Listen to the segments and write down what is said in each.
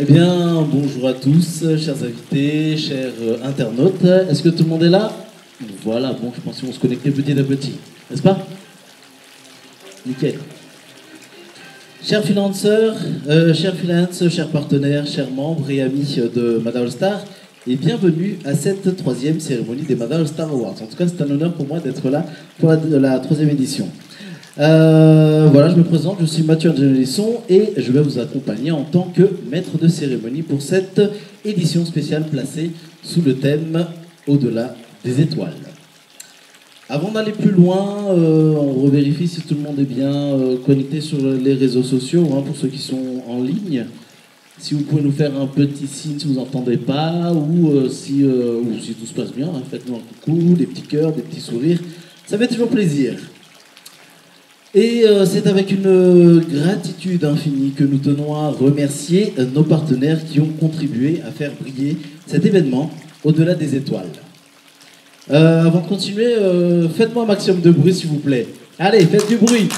Eh bien, bonjour à tous, chers invités, chers internautes. Est-ce que tout le monde est là? Voilà, bon, je pense qu'on se connectait petit à petit, n'est-ce pas? Nickel. Chers freelanceurs, chers freelancers, chers partenaires, chers membres et amis de MadaAllStar, et bienvenue à cette troisième cérémonie des MadaAllStar Awards. En tout cas, c'est un honneur pour moi d'être là pour la troisième édition. Voilà, je me présente, je suis Mathieu Delisson et je vais vous accompagner en tant que maître de cérémonie pour cette édition spéciale placée sous le thème « Au-delà des étoiles ». Avant d'aller plus loin, on revérifie si tout le monde est bien connecté sur les réseaux sociaux, hein, pour ceux qui sont en ligne. Si vous pouvez nous faire un petit signe si vous n'entendez pas ou si tout se passe bien, hein, faites-nous un coucou, des petits cœurs, des petits sourires, ça fait toujours plaisir. Et c'est avec une gratitude infinie que nous tenons à remercier nos partenaires qui ont contribué à faire briller cet événement au-delà des étoiles. Avant de continuer, faites-moi un maximum de bruit s'il vous plaît. Allez, faites du bruit.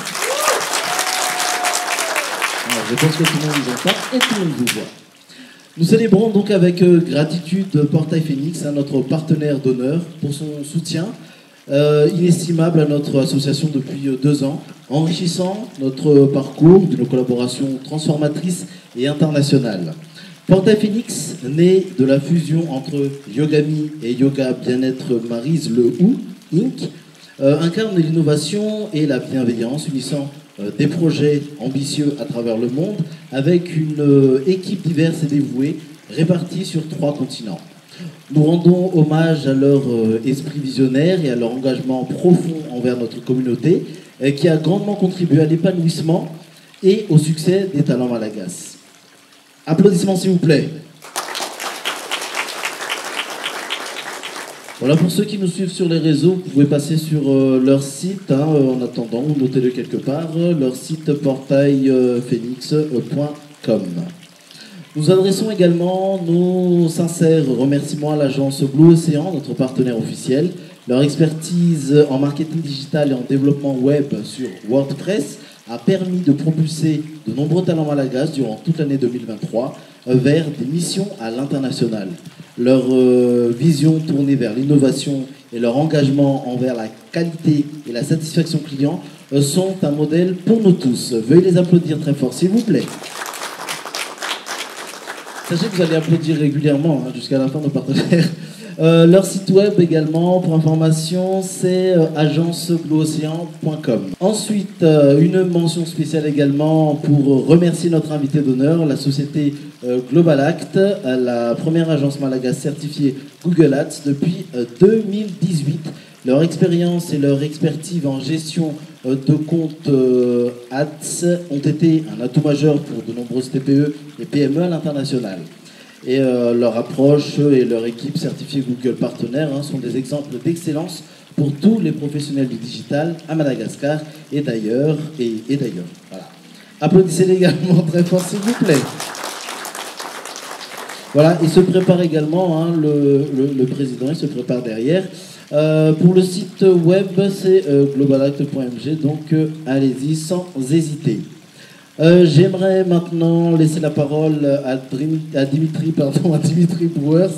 Alors, je pense que tout le monde nous entend et tout le monde vous voit. Nous célébrons donc avec gratitude Portail Phoenix, hein, notre partenaire d'honneur, pour son soutien inestimable à notre association depuis 2 ans, enrichissant notre parcours d'une collaboration transformatrice et internationale. Portail Phoenix, né de la fusion entre Yogami et Yoga Bien-être Marise Le Hou Inc, incarne l'innovation et la bienveillance, unissant des projets ambitieux à travers le monde avec une équipe diverse et dévouée répartie sur 3 continents. Nous rendons hommage à leur esprit visionnaire et à leur engagement profond envers notre communauté qui a grandement contribué à l'épanouissement et au succès des talents malagasy. Applaudissements s'il vous plaît. Voilà, pour ceux qui nous suivent sur les réseaux, vous pouvez passer sur leur site, hein, en attendant, ou notez-le quelque part, leur site portailphoenix.com. Nous adressons également nos sincères remerciements à l'agence Blue Ocean, notre partenaire officiel. Leur expertise en marketing digital et en développement web sur WordPress a permis de propulser de nombreux talents malagasy durant toute l'année 2023 vers des missions à l'international. Leur vision tournée vers l'innovation et leur engagement envers la qualité et la satisfaction client sont un modèle pour nous tous. Veuillez les applaudir très fort, s'il vous plaît. Sachez que vous allez applaudir régulièrement, hein, jusqu'à la fin de nos partenaires. Leur site web également, pour information, c'est agenceblueocean.com. Ensuite, une mention spéciale également pour remercier notre invité d'honneur, la société Global Act, la première agence malagasy certifiée Google Ads depuis 2018. Leur expérience et leur expertise en gestion de comptes ads ont été un atout majeur pour de nombreuses TPE et PME à l'international. Et leur approche et leur équipe certifiée Google Partenaire, hein, sont des exemples d'excellence pour tous les professionnels du digital à Madagascar et d'ailleurs. Voilà. Applaudissez-les également très fort s'il vous plaît. Voilà, il se prépare également, hein, le président, il se prépare derrière. Pour le site web, c'est globalact.mg, donc allez-y sans hésiter. J'aimerais maintenant laisser la parole à Dimitri Brouers,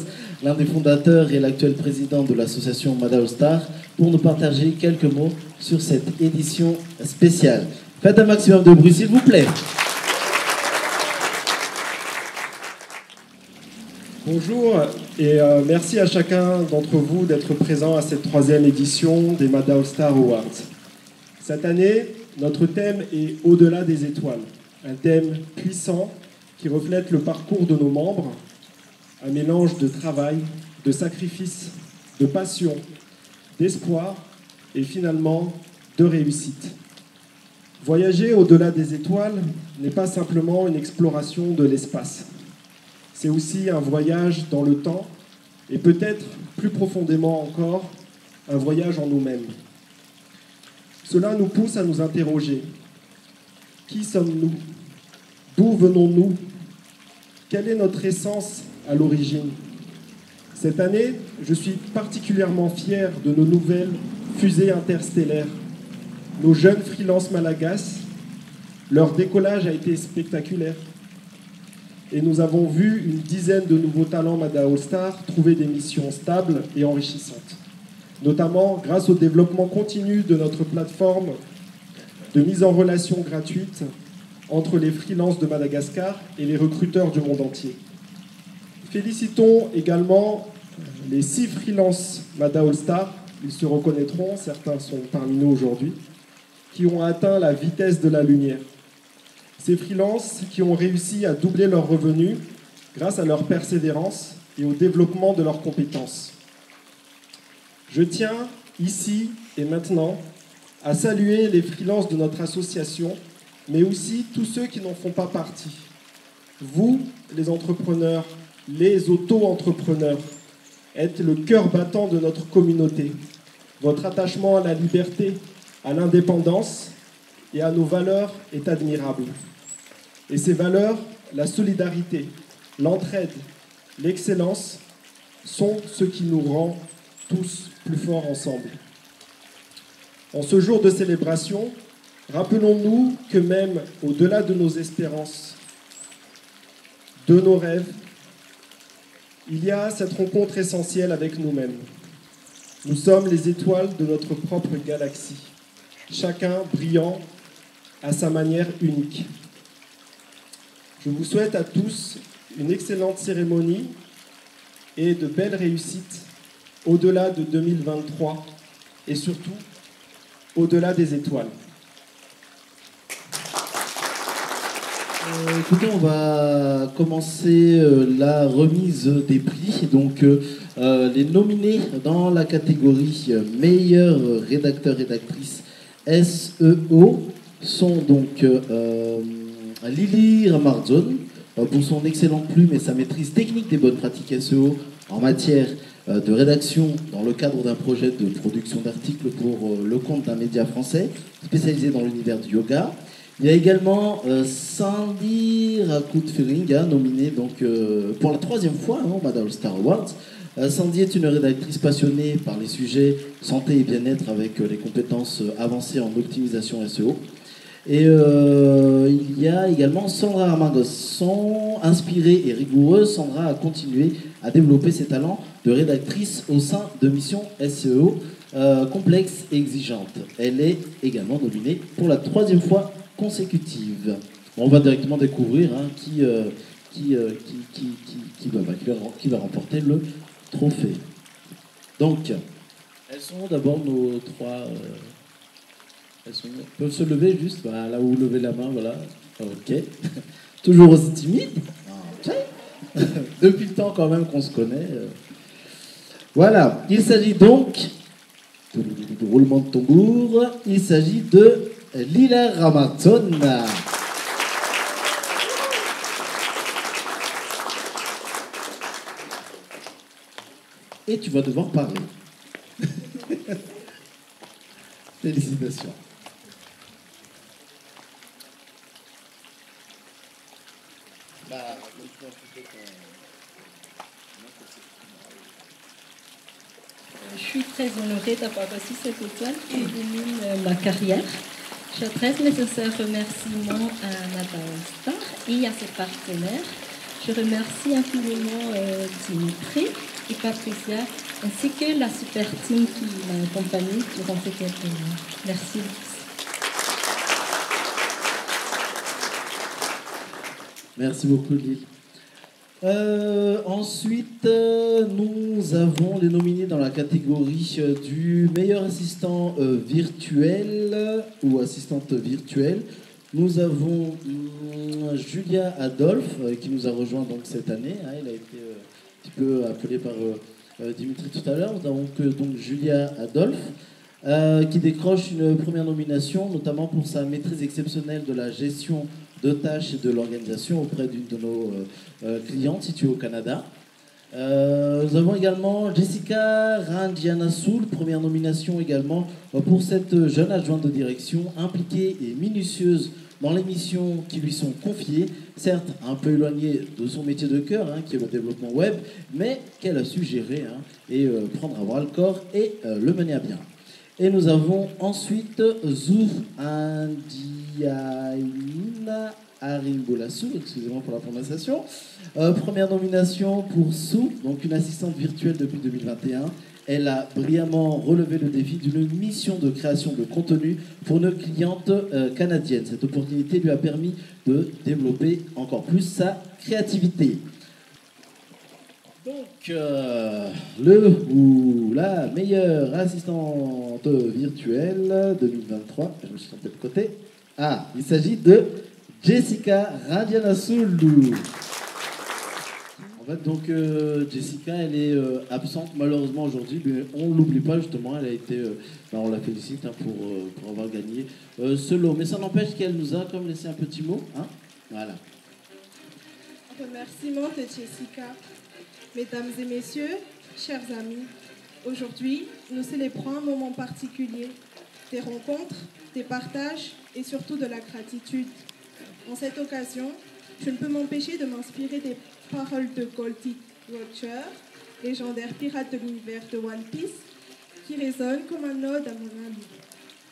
l'un des fondateurs et l'actuel président de l'association MadaAllStar, pour nous partager quelques mots sur cette édition spéciale. Faites un maximum de bruit s'il vous plaît. Bonjour et merci à chacun d'entre vous d'être présent à cette troisième édition des MadaAllStar Awards. Cette année, notre thème est « Au-delà des étoiles », un thème puissant qui reflète le parcours de nos membres, un mélange de travail, de sacrifice, de passion, d'espoir et finalement de réussite. Voyager au-delà des étoiles n'est pas simplement une exploration de l'espace. C'est aussi un voyage dans le temps et peut-être plus profondément encore, un voyage en nous-mêmes. Cela nous pousse à nous interroger. Qui sommes-nous? D'où venons-nous? Quelle est notre essence à l'origine? Cette année, je suis particulièrement fier de nos nouvelles fusées interstellaires, nos jeunes freelances malagasy. Leur décollage a été spectaculaire. et nous avons vu une dizaine de nouveaux talents MadaAllStar trouver des missions stables et enrichissantes, notamment grâce au développement continu de notre plateforme de mise en relation gratuite entre les freelances de Madagascar et les recruteurs du monde entier. Félicitons également les 6 freelances MadaAllStar, ils se reconnaîtront, certains sont parmi nous aujourd'hui, qui ont atteint la vitesse de la lumière. Ces freelances qui ont réussi à doubler leurs revenus grâce à leur persévérance et au développement de leurs compétences. Je tiens ici et maintenant à saluer les freelances de notre association, mais aussi tous ceux qui n'en font pas partie. Vous, les entrepreneurs, les auto-entrepreneurs, êtes le cœur battant de notre communauté. Votre attachement à la liberté, à l'indépendance et à nos valeurs est admirable. Et ces valeurs, la solidarité, l'entraide, l'excellence, sont ce qui nous rend tous plus forts ensemble. En ce jour de célébration, rappelons-nous que même au-delà de nos espérances, de nos rêves, il y a cette rencontre essentielle avec nous-mêmes. Nous sommes les étoiles de notre propre galaxie, chacun brillant à sa manière unique. Je vous souhaite à tous une excellente cérémonie et de belles réussites au-delà de 2023 et surtout au-delà des étoiles. Écoutez, on va commencer la remise des prix. Donc, les nominés dans la catégorie meilleur rédacteur-rédactrice SEO sont donc Lili Ramarzon pour son excellente plume et sa maîtrise technique des bonnes pratiques SEO en matière de rédaction dans le cadre d'un projet de production d'articles pour le compte d'un média français spécialisé dans l'univers du yoga. Il y a également Sandy Rakutferinga, nominée donc, pour la 3e fois au MadaAllStar Awards. Sandy est une rédactrice passionnée par les sujets santé et bien-être avec les compétences avancées en optimisation SEO. Et il y a également Sandra Sans, inspirée et rigoureuse. Sandra a continué à développer ses talents de rédactrice au sein de missions SEO complexes et exigeantes. Elle est également nominée pour la 3e fois consécutive. Bon, on va directement découvrir hein, qui va remporter le trophée. Donc, elles sont d'abord nos 3. Elles peuvent se lever juste là où vous levez la main, voilà. Ok. Toujours aussi timide. Okay. Depuis le temps quand même qu'on se connaît. Voilà. Il s'agit donc du roulement de tambour. Il s'agit de Lila Ramatona. Et tu vas devoir parler. Félicitations. Je suis très honorée d'avoir reçu cette étoile qui illumine ma carrière. J'adresse mes sincères remerciements à MadaAllStar et à ses partenaires. Je remercie infiniment Dimitri et Patricia, ainsi que la super team qui m'a accompagnée durant ces 4 mois. Merci. Merci beaucoup, Lille. Ensuite, nous avons les nominés dans la catégorie du meilleur assistant virtuel ou assistante virtuelle. Nous avons Julia Adolphe qui nous a rejoint donc cette année. Hein, elle a été un petit peu appelée par Dimitri tout à l'heure. Nous avons donc Julia Adolphe qui décroche une première nomination, notamment pour sa maîtrise exceptionnelle de la gestion de tâches et de l'organisation auprès d'une de nos clientes située au Canada. Nous avons également Jessica Randrianasolo, première nomination également pour cette jeune adjointe de direction impliquée et minutieuse dans les missions qui lui sont confiées, certes un peu éloignée de son métier de cœur, hein, qui est le développement web, mais qu'elle a su gérer hein, et prendre à bras le corps et le mener à bien. Et nous avons ensuite Zoufandi Yaina Arimbolassou, excusez-moi pour la prononciation. Première nomination pour Sou, donc une assistante virtuelle depuis 2021. Elle a brillamment relevé le défi d'une mission de création de contenu pour une cliente canadienne. Cette opportunité lui a permis de développer encore plus sa créativité. Donc, le ou la meilleure assistante virtuelle 2023, je me suis trompé de côté. Ah, il s'agit de Jessica Randrianasolo. En fait, donc Jessica, elle est absente malheureusement aujourd'hui, mais on ne l'oublie pas justement. Elle a été, on la félicite hein, pour avoir gagné ce lot. Mais ça n'empêche qu'elle nous a comme laissé un petit mot. Hein, voilà. Remerciement de Jessica. Mesdames et messieurs, chers amis, aujourd'hui, nous célébrons un moment particulier, des rencontres, des partages et surtout de la gratitude. En cette occasion, je ne peux m'empêcher de m'inspirer des paroles de Gol D. Roger, légendaire pirate de l'univers de One Piece, qui résonnent comme un ode à mon ami.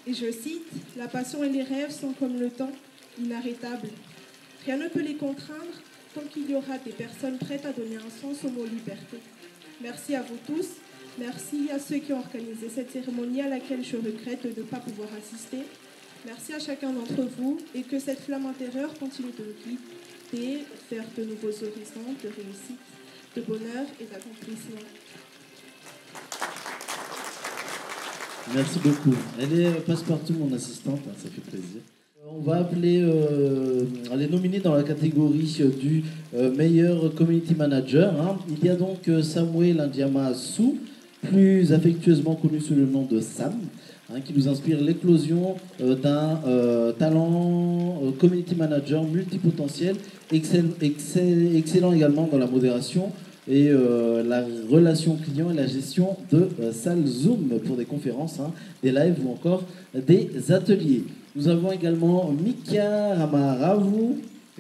Et je cite, « La passion et les rêves sont comme le temps, inarrêtables. Rien ne peut les contraindre tant qu'il y aura des personnes prêtes à donner un sens au mot liberté. » Merci à vous tous, merci à ceux qui ont organisé cette cérémonie à laquelle je regrette de ne pas pouvoir assister. Merci à chacun d'entre vous et que cette flamme intérieure continue de nous guider vers de nouveaux horizons de réussite, de bonheur et d'accomplissement. Merci beaucoup. Elle est passe-partout mon assistante, ça fait plaisir. On va appeler les nominés dans la catégorie du meilleur community manager. Hein. Il y a donc Samway Lindiamasou, plus affectueusement connu sous le nom de Sam, hein, qui nous inspire l'éclosion d'un talent community manager multipotentiel, excellent également dans la modération et la relation client et la gestion de salles Zoom pour des conférences, hein, des lives ou encore des ateliers. Nous avons également Mika Ramaravou,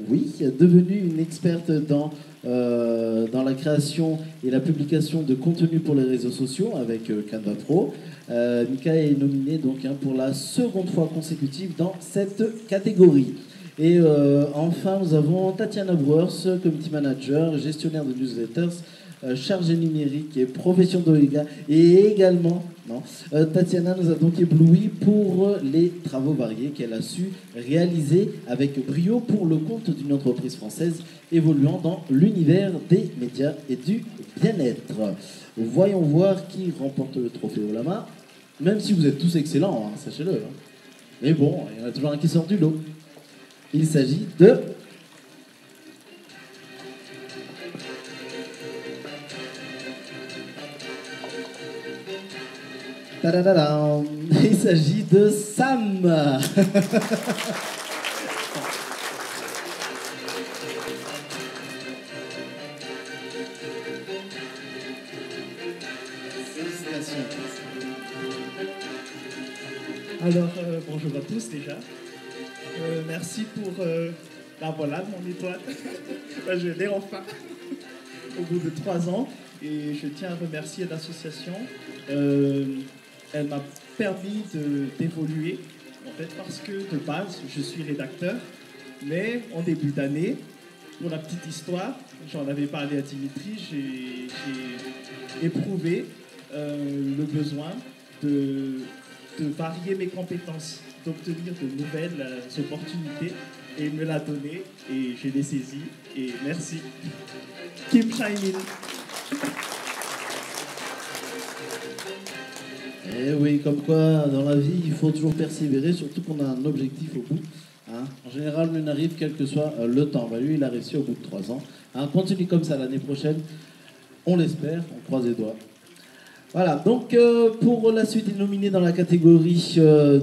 oui, devenue une experte dans la création et la publication de contenu pour les réseaux sociaux avec Canva Pro. Mika est nominée donc, hein, pour la seconde fois consécutive dans cette catégorie. Et enfin, nous avons Tatiana Brouers, community manager, gestionnaire de newsletters, chargée numérique et profession de yoga. Et également, Tatiana nous a donc ébloui pour les travaux variés qu'elle a su réaliser avec brio pour le compte d'une entreprise française évoluant dans l'univers des médias et du bien-être. Voyons voir qui remporte le trophée au lama, même si vous êtes tous excellents, hein, sachez-le. Hein. Mais bon, il y en a toujours un qui sort du lot. Il s'agit de... Il s'agit de Sam. Alors, bonjour à tous déjà. Merci pour la voilà mon étoile. Je l'ai enfin au bout de 3 ans et je tiens à remercier l'association. Elle m'a permis d'évoluer, en fait, parce que de base, je suis rédacteur, mais en début d'année, pour la petite histoire, j'en avais parlé à Dimitri, j'ai éprouvé le besoin de varier mes compétences, d'obtenir de nouvelles opportunités, et me l'a donné, et je l'ai saisi, et merci. Keep shining. Et oui, comme quoi, dans la vie, il faut toujours persévérer, surtout qu'on a un objectif au bout. Hein. En général, on arrive quel que soit le temps. Bah, lui, il a réussi au bout de 3 ans. Hein, continue comme ça l'année prochaine. On l'espère, on croise les doigts. Voilà, donc pour la suite, il est nominé dans la catégorie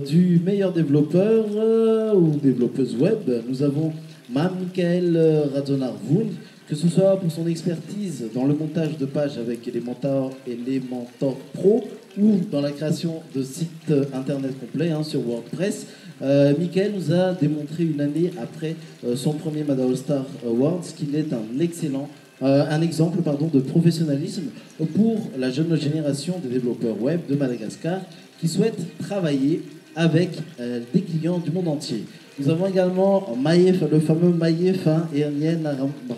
du meilleur développeur ou développeuse web. Nous avons Mme Mikaël Radonarvoun, que ce soit pour son expertise dans le montage de pages avec Elementor Pro, ou dans la création de sites internet complets hein, sur WordPress. Mickaël nous a démontré une année après son premier MadaAllStar Awards qu'il est un exemple de professionnalisme pour la jeune génération des développeurs web de Madagascar qui souhaitent travailler avec des clients du monde entier. Nous avons également Maïef, le fameux Maïef Ernien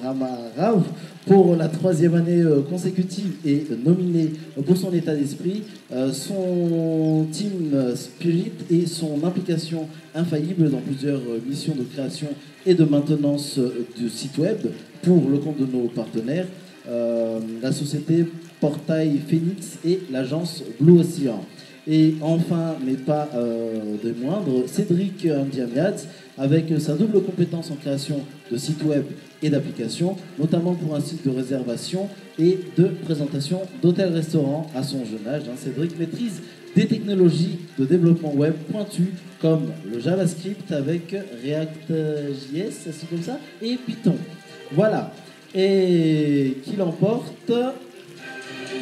Ramarav, pour la troisième année consécutive et nominé pour son état d'esprit, son team spirit et son implication infaillible dans plusieurs missions de création et de maintenance de sites web pour le compte de nos partenaires, la société Portail Phoenix et l'agence Blue Ocean. Et enfin, mais pas des moindres, Cédric Ndiamyadz, avec sa double compétence en création de sites web et d'applications, notamment pour un site de réservation et de présentation d'hôtels-restaurants à son jeune âge. Cédric maîtrise des technologies de développement web pointues comme le JavaScript avec React.js, c'est comme ça, et Python. Voilà. Et qui l'emporte?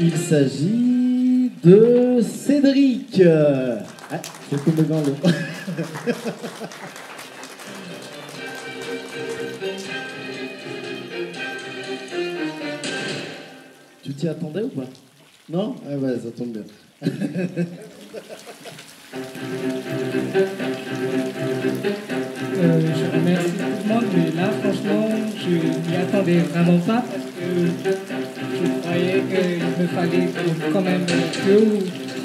Il s'agit de Cédric. Ah, j'ai tombé dans l'eau. Tu t'y attendais ou pas? Non? Ah ouais, ça tombe bien. Je remercie tout le monde, mais là, franchement, je n'y attendais vraiment pas parce que je croyais qu'il me fallait quand même 2 ou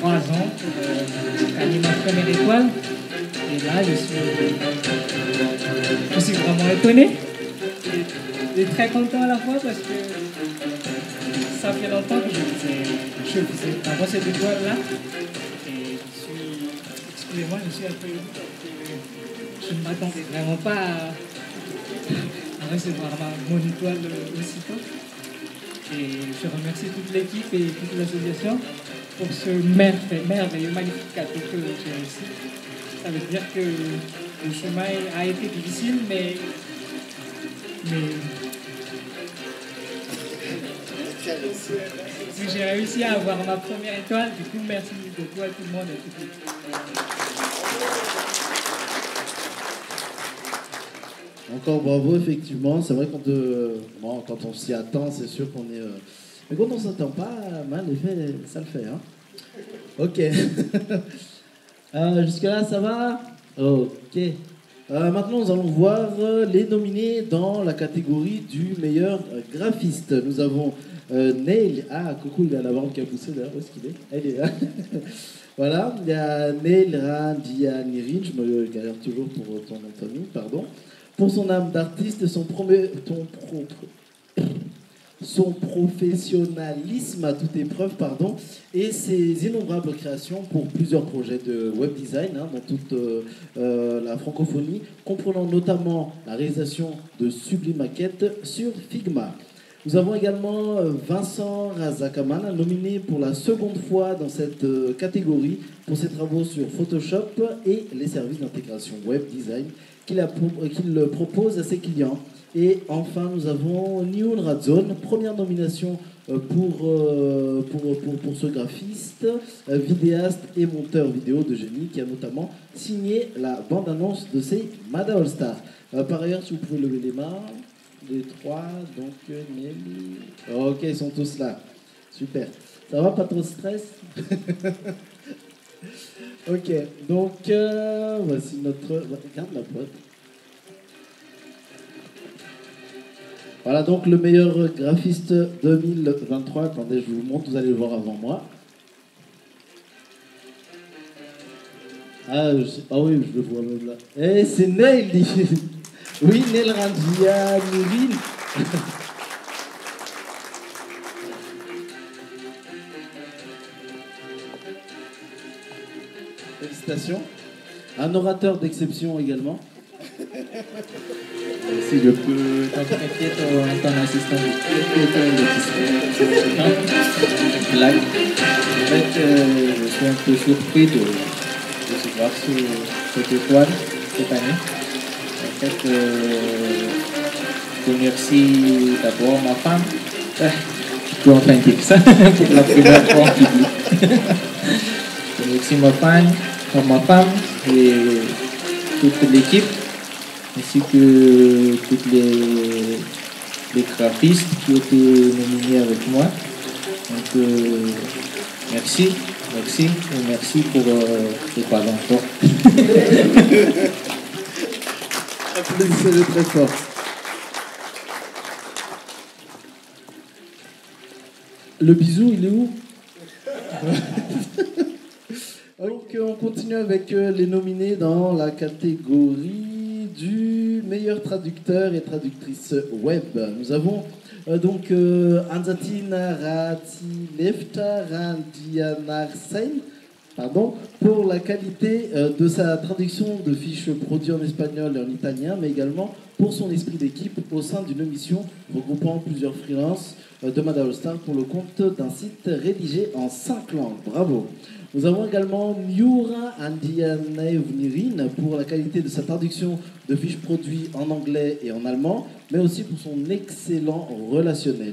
3 ans pour gagner ma première étoile. Et là, je suis vraiment étonné et très content à la fois parce que ça fait longtemps que je faisais avant cette étoile-là. Et excusez-moi, je suis un peu... Je ne m'attendais vraiment pas à recevoir mon étoile aussitôt. Et je remercie toute l'équipe et toute l'association pour ce merveilleux, magnifique cadeau que j'ai réussi. Ça veut dire que le chemin a été difficile, mais j'ai réussi à avoir ma première étoile. Du coup, merci beaucoup à tout le monde et à toute l'équipe. Encore bravo, effectivement. C'est vrai qu'on quand on s'y attend, c'est sûr qu'on est... Mais quand on ne s'attend pas, mal, ça le fait. Hein. Ok. Jusque-là, ça va? Ok. Maintenant, nous allons voir les nominés dans la catégorie du meilleur graphiste. Nous avons Neil. Ah, coucou, il a la barbe qui a poussé, d'ailleurs. Où est-ce qu'il est? Elle est là. Voilà. Il y a Neil Randrianirina. Je me galère toujours pour ton nom de famille, pardon. Pour son âme d'artiste, son professionnalisme à toute épreuve, pardon, et ses innombrables créations pour plusieurs projets de web design dans toute la francophonie, comprenant notamment la réalisation de sublimes maquettes sur Figma. Nous avons également Vincent Razakaman, nominé pour la seconde fois dans cette catégorie pour ses travaux sur Photoshop et les services d'intégration web design qu'il propose à ses clients. Et enfin, nous avons Neil Randrianirina, première nomination pour ce graphiste, vidéaste et monteur vidéo de génie, qui a notamment signé la bande-annonce de ses MadaAllStar. Par ailleurs, si vous pouvez lever les mains, les trois, donc Nelly... Ok, ils sont tous là. Super. Ça va, pas trop de stress? Ok, donc voici notre... Regarde la boîte. Voilà donc le meilleur graphiste 2023. Attendez, je vous montre, vous allez le voir avant moi. Ah oui, je le vois même là. Eh, c'est Neil. Oui, Neil Randrianirina. Félicitations. Un orateur d'exception également. Si je peux t'inquiéter ton assistant. En fait, je suis un peu surpris de se voir sur cette étoile cette année. En fait, je remercie d'abord ma femme. Je peux enfin dire ça pour la première fois en public. Je remercie ma femme et toute l'équipe, ainsi que tous les graphistes qui étaient nominés avec moi. Donc merci, Merci, et merci pour les parents forts. Applaudissez-le très fort. Le bisou, il est où? Ok, on continue avec les nominés dans la catégorie du meilleur traducteur et traductrice web. Nous avons donc Anzatina Ratilefta Randianarsen, pardon, pour la qualité de sa traduction de fiches produits en espagnol et en italien, mais également pour son esprit d'équipe au sein d'une mission regroupant plusieurs freelances de MadaAllStar pour le compte d'un site rédigé en 5 langues. Bravo. Nous avons également Miura Ndiamyadz pour la qualité de sa traduction de fiches produits en anglais et en allemand, mais aussi pour son excellent relationnel.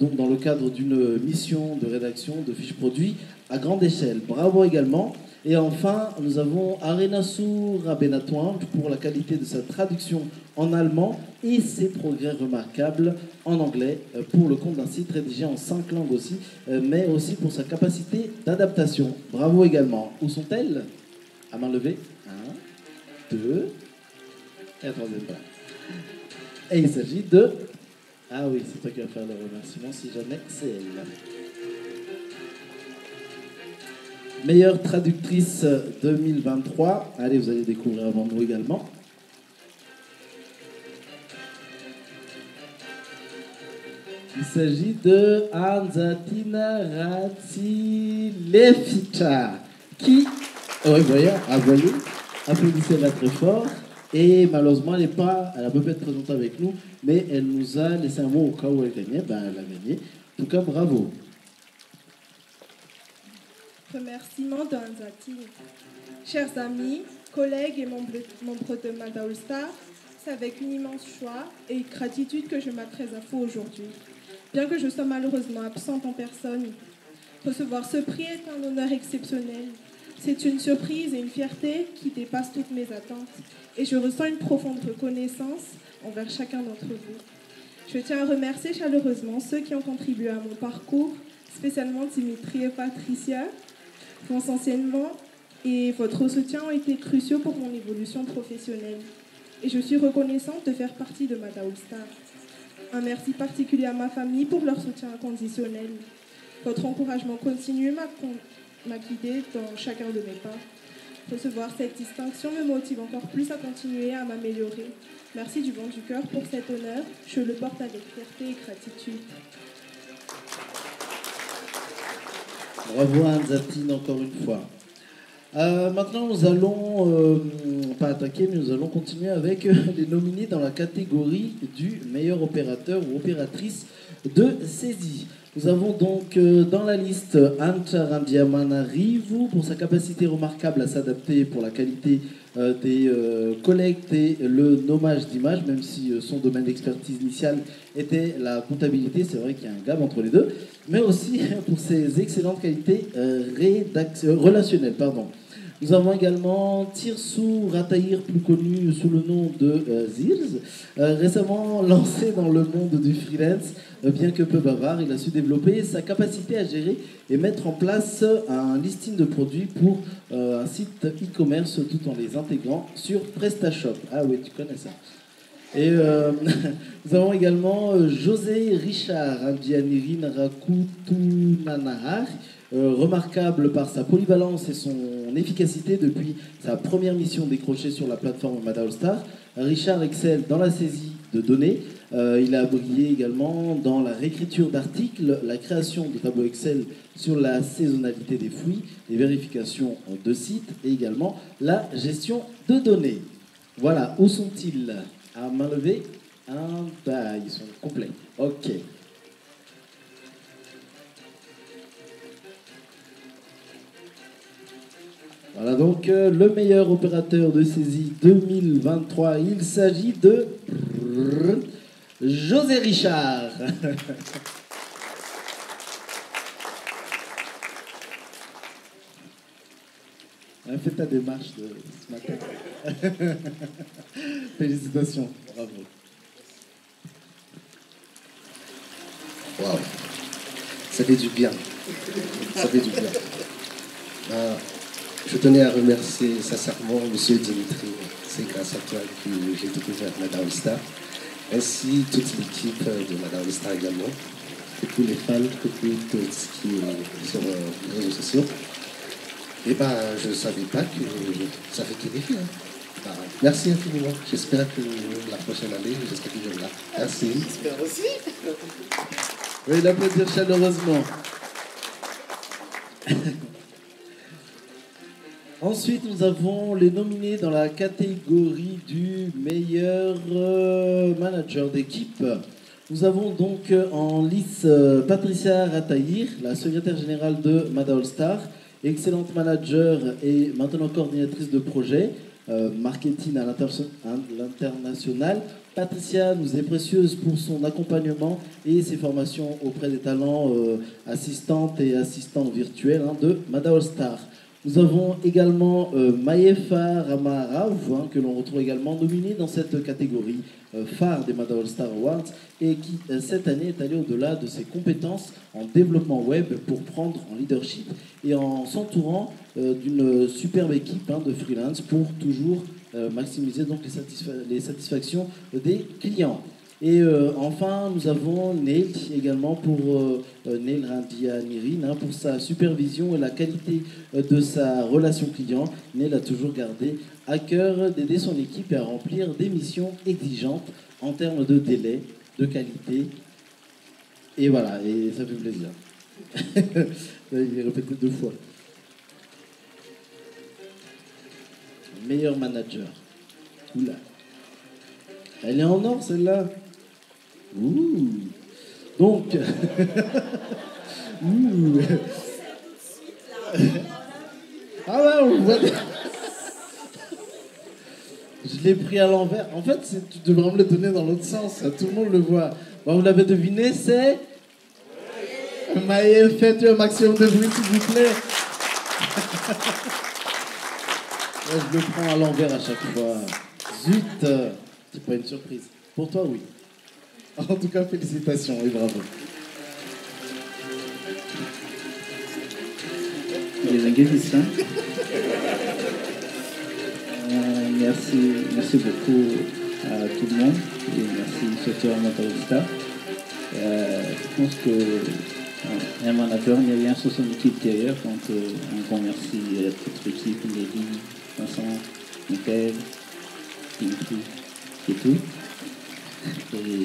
Donc dans le cadre d'une mission de rédaction de fiches produits à grande échelle. Bravo également. Et enfin, nous avons Arenasu Rabenatouang pour la qualité de sa traduction en allemand et ses progrès remarquables en anglais pour le compte d'un site rédigé en 5 langues aussi, mais aussi pour sa capacité d'adaptation. Bravo également. Où sont-elles? À main levée. 1, 2, et la troisième place. Et il s'agit de... Ah oui, c'est toi qui vas faire le remerciement si jamais c'est elle. Meilleure traductrice 2023. Allez, vous allez découvrir avant nous également. Il s'agit de Anzatina Ratileficha, qui... Oui, voyez, voyez, applaudissez-la très fort. Et malheureusement, elle n'a pas pu être présentée avec nous, mais elle nous a laissé un mot au cas où elle gagnait. Ben, elle a gagné. En tout cas, bravo. Remerciements d'Anzati. Chers amis, collègues et membres de MadaAllStar, c'est avec une immense joie et gratitude que je m'adresse à vous aujourd'hui, bien que je sois malheureusement absente en personne. Recevoir ce prix est un honneur exceptionnel. C'est une surprise et une fierté qui dépassent toutes mes attentes, et je ressens une profonde reconnaissance envers chacun d'entre vous. Je tiens à remercier chaleureusement ceux qui ont contribué à mon parcours, spécialement Dimitri et Patricia. Votre enseignement et votre soutien ont été cruciaux pour mon évolution professionnelle, et je suis reconnaissante de faire partie de MadaAllStar. Un merci particulier à ma famille pour leur soutien inconditionnel. Votre encouragement continu m'a guidée dans chacun de mes pas. Recevoir cette distinction me motive encore plus à continuer à m'améliorer. Merci du bon du cœur pour cet honneur. Je le porte avec fierté et gratitude. Bravo Anzatine encore une fois. Maintenant, nous allons, pas attaquer, mais nous allons continuer avec les nominés dans la catégorie du meilleur opérateur ou opératrice de saisie. Nous avons donc dans la liste Antcha Randiamanarivou pour sa capacité remarquable à s'adapter, pour la qualité des collectes et le nommage d'images, même si son domaine d'expertise initiale était la comptabilité, c'est vrai qu'il y a un gap entre les deux, mais aussi pour ses excellentes qualités relationnelles. Nous avons également Tirsou Rataïr, plus connu sous le nom de Zirs, récemment lancé dans le monde du freelance. Bien que peu bavard, il a su développer sa capacité à gérer et mettre en place un listing de produits pour un site e-commerce tout en les intégrant sur PrestaShop. Ah oui, tu connais ça. Et nous avons également José Richard, Indianirina Rakutunanahar, remarquable par sa polyvalence et son efficacité depuis sa première mission décrochée sur la plateforme MadaAllStar. Richard excelle dans la saisie de données. Il a brillé également dans la réécriture d'articles, la création de tableaux Excel sur la saisonnalité des fruits, les vérifications de sites et également la gestion de données. Voilà, où sont-ils? À main levée, ils sont complets. Ok. Voilà donc le meilleur opérateur de saisie 2023. Il s'agit de... José Richard. Fais ta démarche de ce matin. Félicitations, bravo. Waouh, ça fait du bien. Ça fait du bien. Je tenais à remercier sincèrement Monsieur Dimitri. C'est grâce à toi que j'ai découvert MadaAllStar, ainsi toute l'équipe de MadaAllStar également, et tous les fans, tous ceux qui sont les réseaux sociaux. Et ben, je ne savais pas que ça fait des filles. Hein. Ben, merci infiniment. J'espère que la prochaine année, j'espère que je là. Merci. J'espère aussi. Oui, l'applaudir chaleureusement. Ensuite, nous avons les nominés dans la catégorie du meilleur manager d'équipe. Nous avons donc en lice Patricia Ratahir, la secrétaire générale de MadaAllStar, excellente manager et maintenant coordinatrice de projet, marketing à l'international. Patricia nous est précieuse pour son accompagnement et ses formations auprès des talents assistantes et assistants virtuels de MadaAllStar. Nous avons également Maïef Ramarav, que l'on retrouve également nominée dans cette catégorie phare des MadaAllStar Awards et qui, cette année, est allée au-delà de ses compétences en développement web pour prendre en leadership et en s'entourant d'une superbe équipe de freelance pour toujours maximiser donc les satisfactions des clients. Et enfin, nous avons Neil également pour Neil Randrianirina pour sa supervision et la qualité de sa relation client. Neil a toujours gardé à cœur d'aider son équipe à remplir des missions exigeantes en termes de délai, de qualité. Et voilà, et ça fait plaisir. Il est répété 2 fois. Meilleur manager. Oula. Elle est en or celle-là. Ouh. Donc, ouh. Ah ouais, on voit. Je l'ai pris à l'envers. En fait, tu devrais me le donner dans l'autre sens. Tout le monde le voit. Bon, vous l'avez deviné, c'est. Maëlle, faites un maximum de bruit, s'il vous plaît. Là, je le prends à l'envers à chaque fois. Zut. C'est pas une surprise. Pour toi, oui. En tout cas, félicitations et bravo. Il est gagiste, hein. Merci beaucoup à tout le monde et merci surtout à MadaAllStar. Je pense qu'un manager n'est rien sur son équipe derrière. Donc, un grand merci à toute l'équipe, Lili, Vincent, Michael, Dimitri. Et tout. Et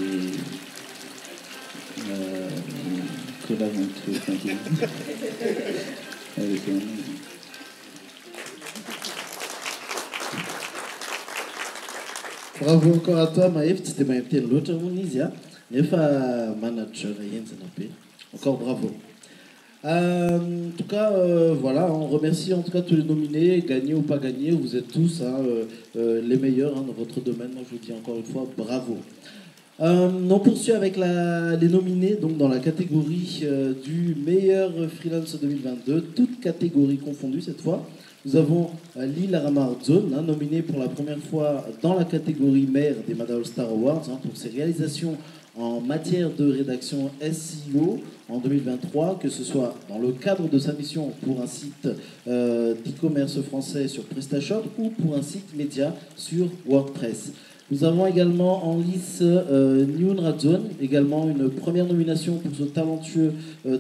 que l'aventure continue. Bravo encore à toi, Maïf. C'était ma petite l'autre Monisia. Nefa manager encore bravo. En tout cas, voilà, on remercie en tout cas tous les nominés, gagnés ou pas gagnés, vous êtes tous les meilleurs dans votre domaine. Moi, je vous dis encore une fois, bravo. On poursuit avec les nominés donc dans la catégorie du meilleur freelance 2022, toutes catégories confondues cette fois. Nous avons Lila Ramarzon, nominée pour la première fois dans la catégorie mère des MadaAllStar Awards pour ses réalisations en matière de rédaction SEO en 2023, que ce soit dans le cadre de sa mission pour un site d'e-commerce français sur PrestaShop ou pour un site média sur WordPress. Nous avons également en lice Neil Randrianirina, également une première nomination pour ce talentueux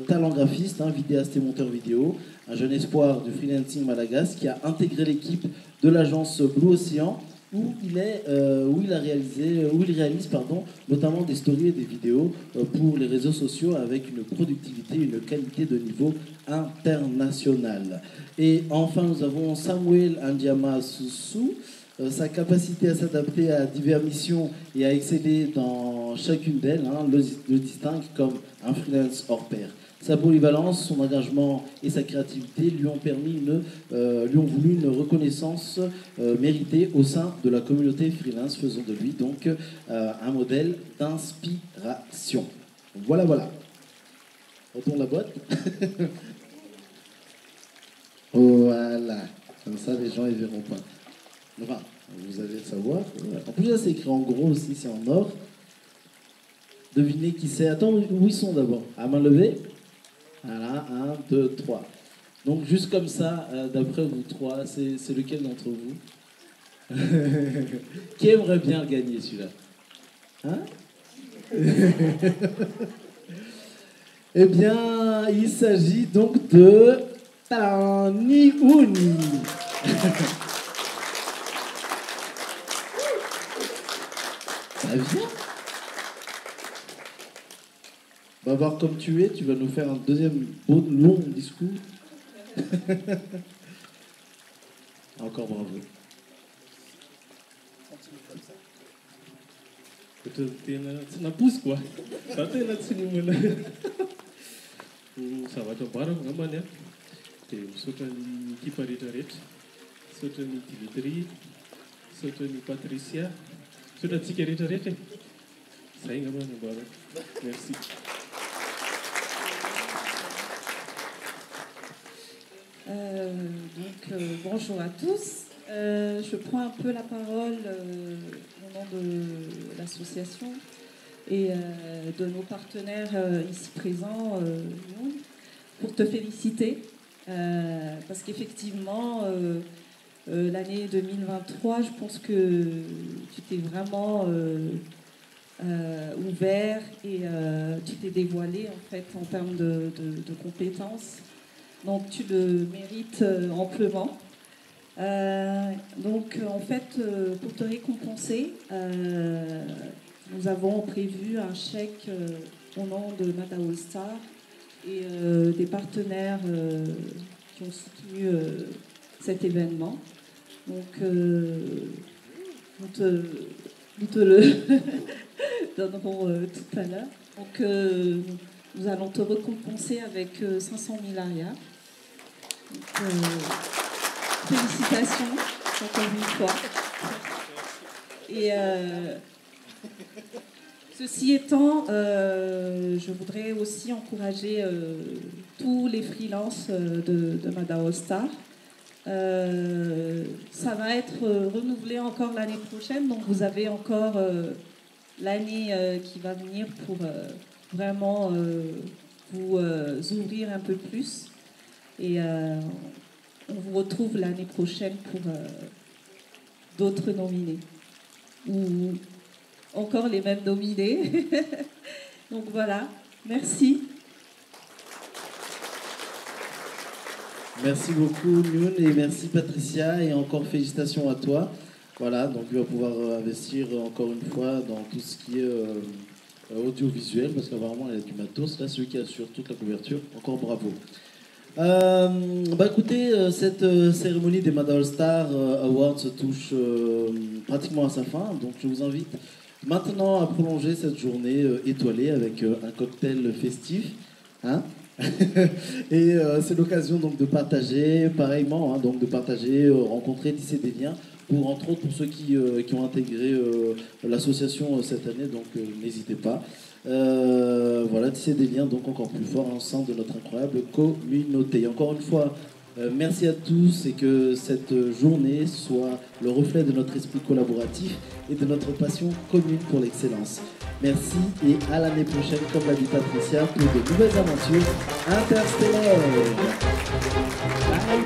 talent graphiste, vidéaste et monteur vidéo, un jeune espoir du freelancing Madagascar qui a intégré l'équipe de l'agence Blue Ocean, où il réalise notamment des stories et des vidéos pour les réseaux sociaux avec une productivité et une qualité de niveau international. Et enfin, nous avons Samway Lindiamasou. Sa capacité à s'adapter à diverses missions et à exceller dans chacune d'elles le distingue comme un freelance hors pair. Sa polyvalence, son engagement et sa créativité lui ont voulu une reconnaissance méritée au sein de la communauté freelance, faisant de lui donc un modèle d'inspiration. Voilà, voilà. Retourne la boîte. Voilà. Comme ça, les gens, ils verront pas. Enfin, vous allez le savoir. En plus, là, c'est écrit en gros aussi, c'est en or. Devinez qui c'est. Attends, où ils sont d'abord? À main levée. Voilà, 1, 2, 3. Donc juste comme ça, d'après vous trois, c'est lequel d'entre vous qui aimerait bien gagner celui-là? Hein? Eh bien, il s'agit donc de Taniouni. Ça vient. On va voir comme tu es, tu vas nous faire un deuxième beau long discours. Encore bravo. Merci. Bonjour à tous. Je prends un peu la parole au nom de l'association et de nos partenaires ici présents pour te féliciter parce qu'effectivement l'année 2023, je pense que tu t'es vraiment ouvert et tu t'es dévoilé en fait en termes de compétences. Donc tu le mérites amplement. Donc en fait, pour te récompenser, nous avons prévu un chèque au nom de MadaAllStar et des partenaires qui ont soutenu cet événement. Donc nous te le donnerons tout à l'heure. Donc nous allons te récompenser avec 500 000 arias. Donc, félicitations, encore une fois. Et ceci étant, je voudrais aussi encourager tous les freelances de MadaAllStar. Ça va être renouvelé encore l'année prochaine, donc vous avez encore l'année qui va venir pour vraiment vous ouvrir un peu plus. Et on vous retrouve l'année prochaine pour d'autres nominés. Ou encore les mêmes nominés. Donc voilà, merci. Merci beaucoup, Nune, et merci, Patricia, et encore félicitations à toi. Voilà, donc tu vas pouvoir investir encore une fois dans tout ce qui est audiovisuel, parce qu'apparemment, elle a du matos. Là, celui qui assure toute la couverture, encore bravo. Bah écoutez, cette cérémonie des MadaAllStar Awards se touche pratiquement à sa fin, donc je vous invite maintenant à prolonger cette journée étoilée avec un cocktail festif, hein. Et c'est l'occasion donc de partager, pareillement, hein, donc de partager, rencontrer, tisser des liens. Pour, entre autres, pour ceux qui ont intégré l'association cette année, donc n'hésitez pas. Voilà, tisser des liens donc encore plus forts au sein de notre incroyable communauté. Encore une fois, merci à tous et que cette journée soit le reflet de notre esprit collaboratif et de notre passion commune pour l'excellence. Merci et à l'année prochaine, comme l'a dit Patricia, pour de nouvelles aventures interstellaires. Bye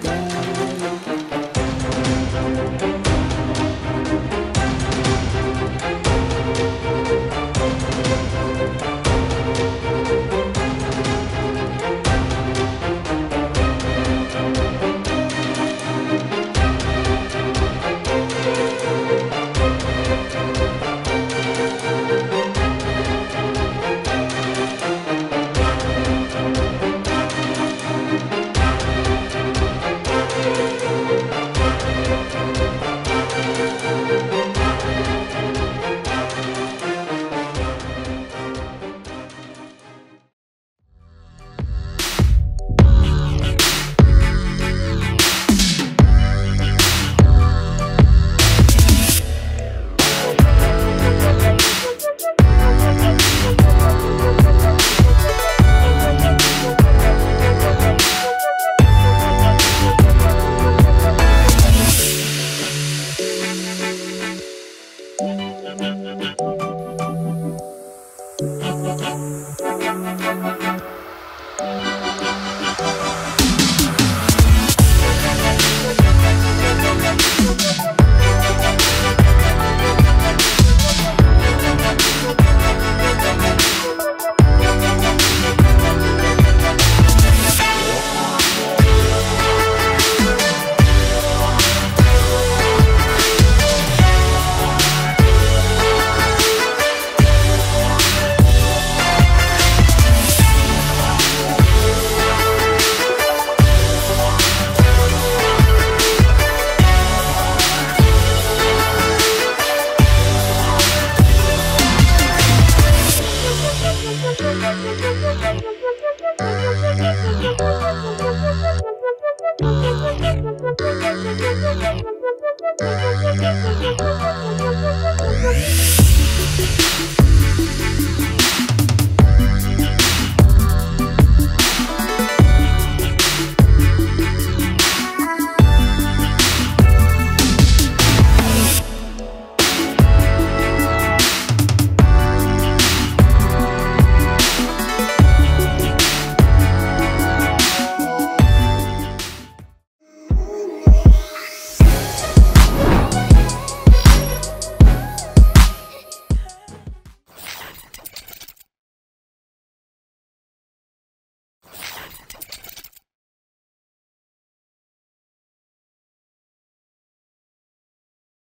bye.